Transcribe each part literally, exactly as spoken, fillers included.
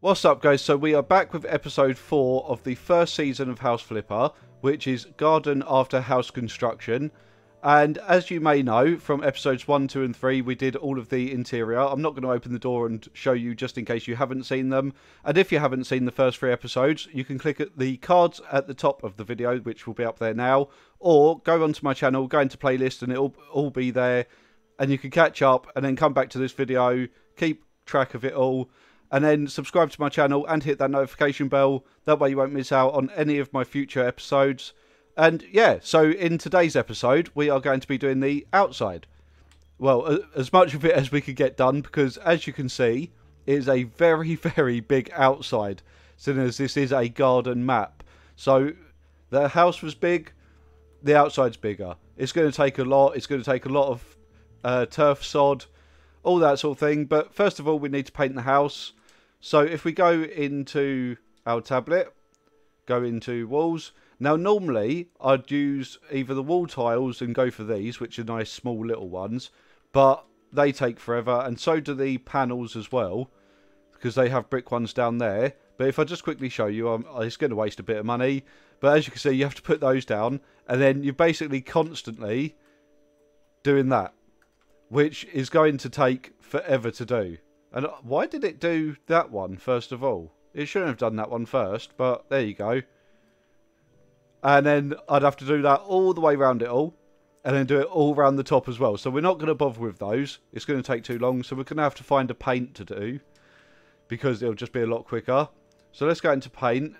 What's up, guys? So we are back with episode four of the first season of House Flipper, which is garden after house construction. And as you may know from episodes one, two and three, we did all of the interior. I'm not going to open the door and show you just in case you haven't seen them. And if you haven't seen the first three episodes, you can click at the cards at the top of the video, which will be up there now, or go onto my channel, go into playlist, and it'll all be there. And you can catch up and then come back to this video, keep track of it all. And then subscribe to my channel and hit that notification bell. That way you won't miss out on any of my future episodes. And yeah, so in today's episode, we are going to be doing the outside. Well, as much of it as we could get done, because as you can see, it is a very, very big outside, seeing as this is a garden map. So the house was big, the outside's bigger. It's going to take a lot. It's going to take a lot of uh, turf sod, all that sort of thing. But first of all, we need to paint the house. So if we go into our tablet, go into walls. Now normally I'd use either the wall tiles and go for these, which are nice small little ones, but they take forever, and so do the panels as well, because they have brick ones down there. But if I just quickly show you, I'm, it's going to waste a bit of money. But as you can see, you have to put those down, and then you're basically constantly doing that, which is going to take forever to do. And why did it do that one first of all? It shouldn't have done that one first, but there you go. And then I'd have to do that all the way around it all, and then do it all around the top as well. So we're not going to bother with those. It's going to take too long, so we're going to have to find a paint to do, because it'll just be a lot quicker. So let's go into paint.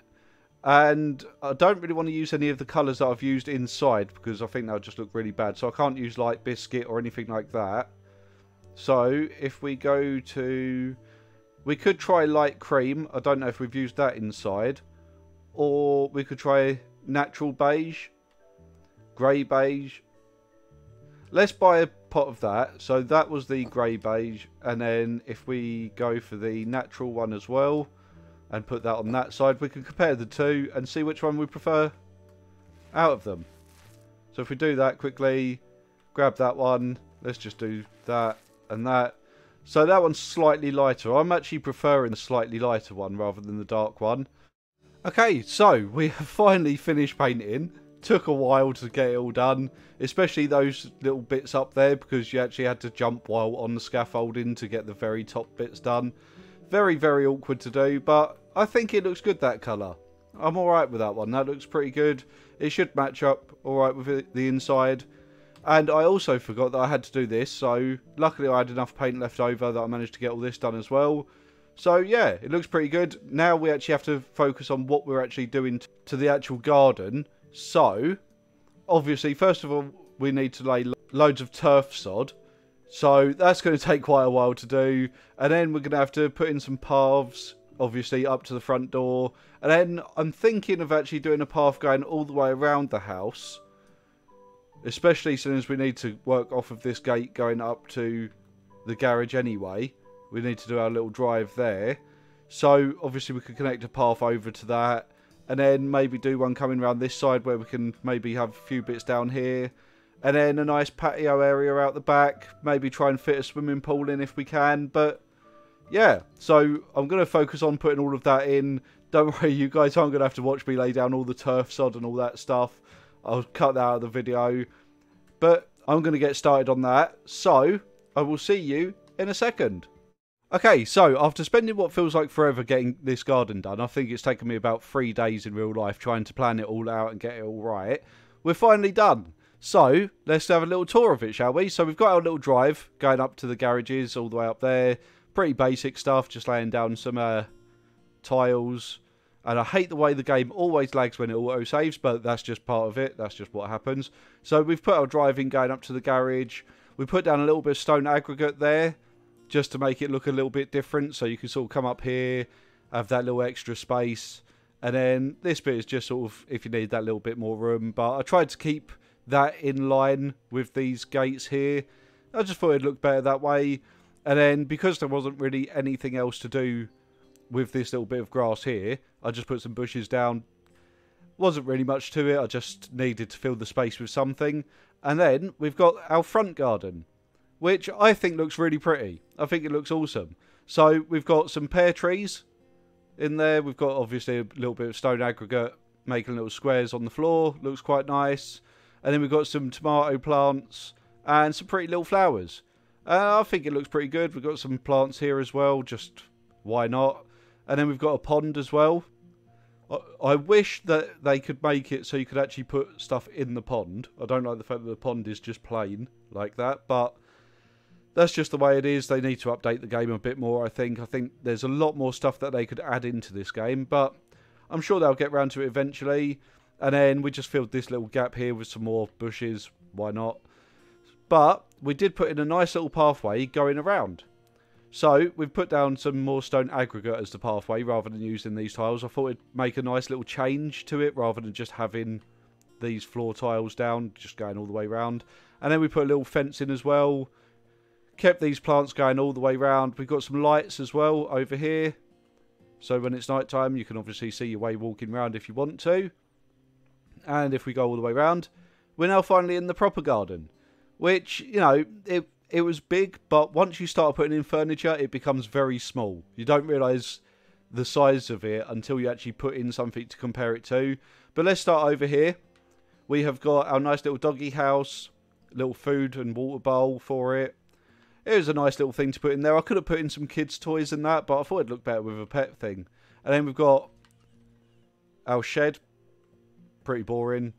And I don't really want to use any of the colours that I've used inside, because I think they'll just look really bad. So I can't use like biscuit or anything like that. So if we go to... we could try light cream. I don't know if we've used that inside. Or we could try natural beige. Grey beige. Let's buy a pot of that. So that was the grey beige. And then if we go for the natural one as well, and put that on that side, we can compare the two and see which one we prefer out of them. So if we do that quickly, grab that one. Let's just do that and that. So that one's slightly lighter. I'm actually preferring the slightly lighter one rather than the dark one. Okay, so we have finally finished painting. Took a while to get it all done, especially those little bits up there, because you actually had to jump while on the scaffolding to get the very top bits done. Very, very awkward to do, but I think it looks good, that colour. I'm alright with that one. That looks pretty good. It should match up alright with it, the inside. And I also forgot that I had to do this, so luckily I had enough paint left over that I managed to get all this done as well. So yeah, it looks pretty good. Now we actually have to focus on what we're actually doing to the actual garden. So, obviously, first of all, we need to lay loads of turf sod. So that's going to take quite a while to do. And then we're going to have to put in some paths, obviously, up to the front door. And then I'm thinking of actually doing a path going all the way around the house. Especially since we need to work off of this gate going up to the garage anyway. We need to do our little drive there. So obviously we could connect a path over to that. And then maybe do one coming around this side where we can maybe have a few bits down here. And then a nice patio area out the back. Maybe try and fit a swimming pool in if we can. But yeah, so I'm going to focus on putting all of that in. Don't worry, you guys aren't going to have to watch me lay down all the turf sod and all that stuff. I'll cut that out of the video. But I'm going to get started on that. So I will see you in a second. Okay, so after spending what feels like forever getting this garden done, I think it's taken me about three days in real life trying to plan it all out and get it all right. We're finally done. So, let's have a little tour of it, shall we? So, we've got our little drive going up to the garages, all the way up there. Pretty basic stuff, just laying down some uh, tiles. And I hate the way the game always lags when it auto-saves, but that's just part of it. That's just what happens. So, we've put our drive in going up to the garage. We put down a little bit of stone aggregate there, just to make it look a little bit different. So, you can sort of come up here, have that little extra space. And then, this bit is just sort of, if you need that little bit more room. But I tried to keep that in line with these gates here. I just thought it'd look better that way. And then because there wasn't really anything else to do with this little bit of grass here, I just put some bushes down. Wasn't really much to it. I just needed to fill the space with something. And then we've got our front garden, which I think looks really pretty. I think it looks awesome. So we've got some pear trees in there. We've got obviously a little bit of stone aggregate making little squares on the floor. Looks quite nice. And then we've got some tomato plants and some pretty little flowers. Uh, I think it looks pretty good. We've got some plants here as well. Just why not? And then we've got a pond as well. I, I wish that they could make it so you could actually put stuff in the pond. I don't like the fact that the pond is just plain like that, but that's just the way it is. They need to update the game a bit more, I think. I think there's a lot more stuff that they could add into this game, but I'm sure they'll get around to it eventually. And then we just filled this little gap here with some more bushes. Why not? But we did put in a nice little pathway going around. So we've put down some more stone aggregate as the pathway rather than using these tiles. I thought it'd make a nice little change to it rather than just having these floor tiles down, just going all the way around. And then we put a little fence in as well. Kept these plants going all the way around. We've got some lights as well over here. So when it's night time, you can obviously see your way walking around if you want to. And if we go all the way around, we're now finally in the proper garden. Which, you know, it, it was big, but once you start putting in furniture, it becomes very small. You don't realise the size of it until you actually put in something to compare it to. But let's start over here. We have got our nice little doggy house, little food and water bowl for it. It was a nice little thing to put in there. I could have put in some kids' toys and that, but I thought it'd look better with a pet thing. And then we've got our shed. Pretty boring.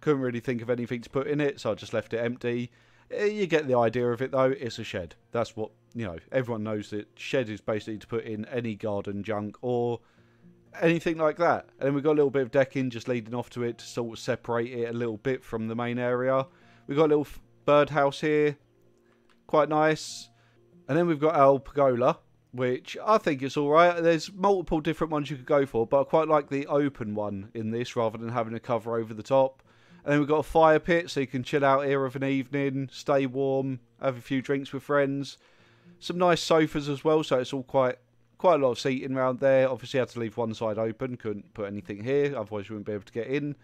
Couldn't really think of anything to put in it, so I just left it empty. You get the idea of it, though. It's a shed. That's what, you know, everyone knows that shed is basically to put in any garden junk or anything like that. And then we've got a little bit of decking just leading off to it to sort of separate it a little bit from the main area. We've got a little birdhouse here. Quite nice. And then we've got our pergola, which I think is alright. There's multiple different ones you could go for, but I quite like the open one in this rather than having a cover over the top. And then we've got a fire pit, so you can chill out here of an evening, stay warm, have a few drinks with friends. Some nice sofas as well, so it's all quite quite a lot of seating around there. Obviously I had to leave one side open, couldn't put anything here, otherwise you wouldn't be able to get in.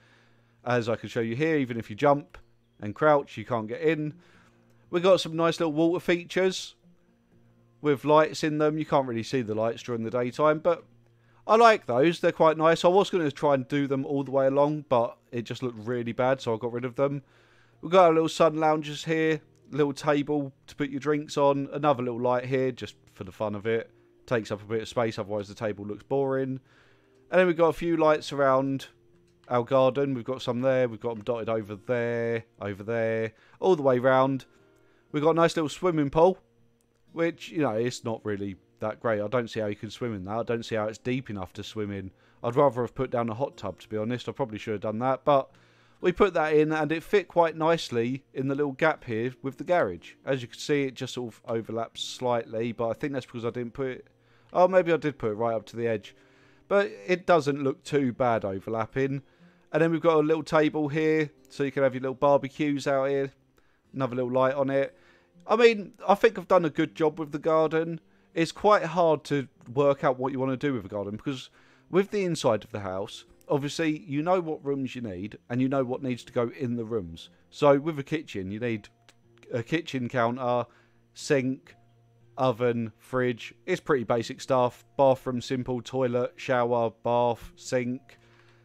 As I can show you here, even if you jump and crouch, you can't get in. We've got some nice little water features with lights in them. You can't really see the lights during the daytime, but I like those. They're quite nice. I was going to try and do them all the way along, but it just looked really bad, so I got rid of them. We've got our little sun lounges here, little table to put your drinks on, another little light here just for the fun of it. Takes up a bit of space, otherwise the table looks boring. And then we've got a few lights around our garden. We've got some there. We've got them dotted over there, over there, all the way round. We've got a nice little swimming pool, which, you know, it's not really that great. I don't see how you can swim in that. I don't see how it's deep enough to swim in. I'd rather have put down a hot tub, to be honest. I probably should have done that, but we put that in, and it fit quite nicely in the little gap here with the garage. As you can see, it just sort of overlaps slightly, but I think that's because I didn't put it... Oh, maybe I did put it right up to the edge. But it doesn't look too bad overlapping. And then we've got a little table here, so you can have your little barbecues out here. Another little light on it. I mean, I think I've done a good job with the garden. It's quite hard to work out what you want to do with a garden, because with the inside of the house, obviously, you know what rooms you need, and you know what needs to go in the rooms. So with a kitchen, you need a kitchen counter, sink, oven, fridge. It's pretty basic stuff. Bathroom, simple. Toilet, shower, bath, sink,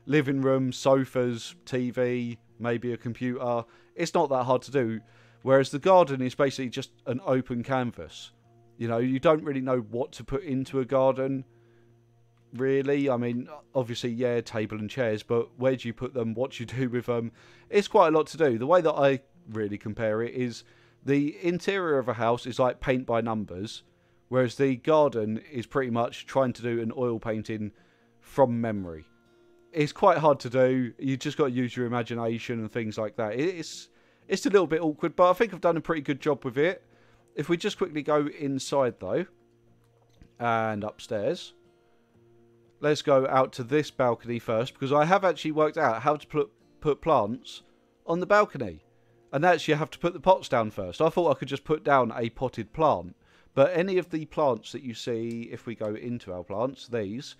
living room, sofas, T V, maybe a computer. It's not that hard to do. Whereas the garden is basically just an open canvas. You know, you don't really know what to put into a garden, really. I mean, obviously, yeah, table and chairs, but where do you put them? What do you do with them? It's quite a lot to do. The way that I really compare it is the interior of a house is like paint by numbers, whereas the garden is pretty much trying to do an oil painting from memory. It's quite hard to do. You just got to use your imagination and things like that. It's... It's a little bit awkward, but I think I've done a pretty good job with it. If we just quickly go inside, though, and upstairs, let's go out to this balcony first, because I have actually worked out how to put, put plants on the balcony. And that's, you have to put the pots down first. I thought I could just put down a potted plant, but any of the plants that you see, if we go into our plants, these,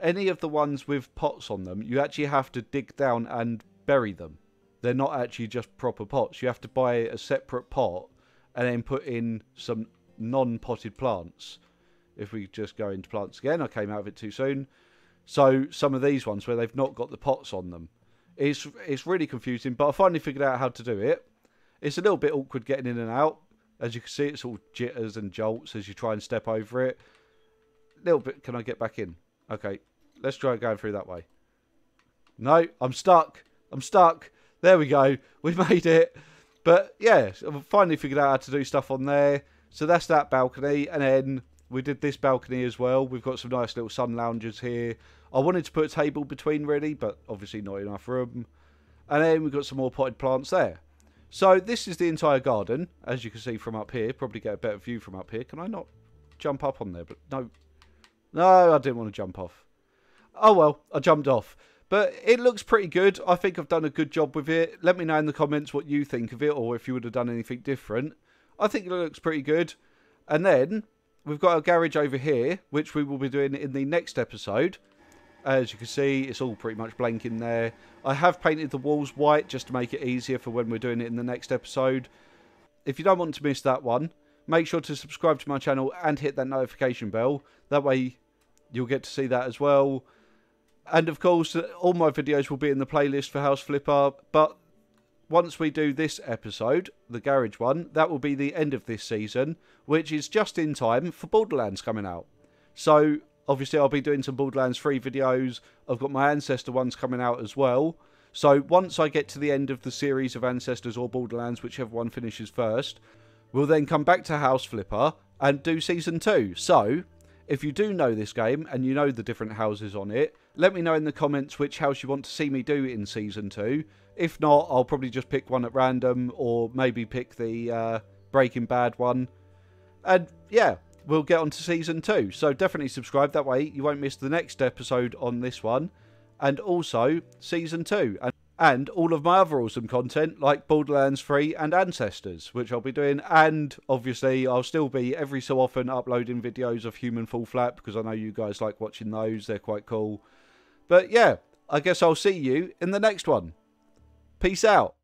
any of the ones with pots on them, you actually have to dig down and bury them. They're not actually just proper pots. You have to buy a separate pot and then put in some non-potted plants. If we just go into plants again, I came out of it too soon. So some of these ones where they've not got the pots on them, it's it's really confusing, but I finally figured out how to do it. It's a little bit awkward getting in and out. As you can see, it's all jitters and jolts as you try and step over it. A little bit, can I get back in? Okay, let's try going through that way. No, I'm stuck. I'm stuck. There we go. We made it. But yeah, I've finally figured out how to do stuff on there. So that's that balcony. And then we did this balcony as well. We've got some nice little sun loungers here. I wanted to put a table between really, but obviously not enough room. And then we've got some more potted plants there. So this is the entire garden, as you can see from up here. Probably get a better view from up here. Can I not jump up on there? But no, no, I didn't want to jump off. Oh well, I jumped off. But it looks pretty good. I think I've done a good job with it. Let me know in the comments what you think of it, or if you would have done anything different. I think it looks pretty good. And then we've got our garage over here, which we will be doing in the next episode. As you can see, it's all pretty much blank in there. I have painted the walls white just to make it easier for when we're doing it in the next episode. If you don't want to miss that one, make sure to subscribe to my channel and hit that notification bell. That way you'll get to see that as well. And of course, all my videos will be in the playlist for House Flipper, but once we do this episode, the garage one, that will be the end of this season, which is just in time for Borderlands coming out. So, obviously, I'll be doing some Borderlands three videos. I've got my Ancestor ones coming out as well. So, once I get to the end of the series of Ancestors or Borderlands, whichever one finishes first, we'll then come back to House Flipper and do Season two. So, if you do know this game and you know the different houses on it, let me know in the comments which house you want to see me do in Season two. If not, I'll probably just pick one at random, or maybe pick the uh, Breaking Bad one. And yeah, we'll get on to Season two. So definitely subscribe, that way you won't miss the next episode on this one. And also Season two. And, and all of my other awesome content like Borderlands three and Ancestors, which I'll be doing. And obviously I'll still be every so often uploading videos of Human Fall Flat, because I know you guys like watching those. They're quite cool. But yeah, I guess I'll see you in the next one. Peace out.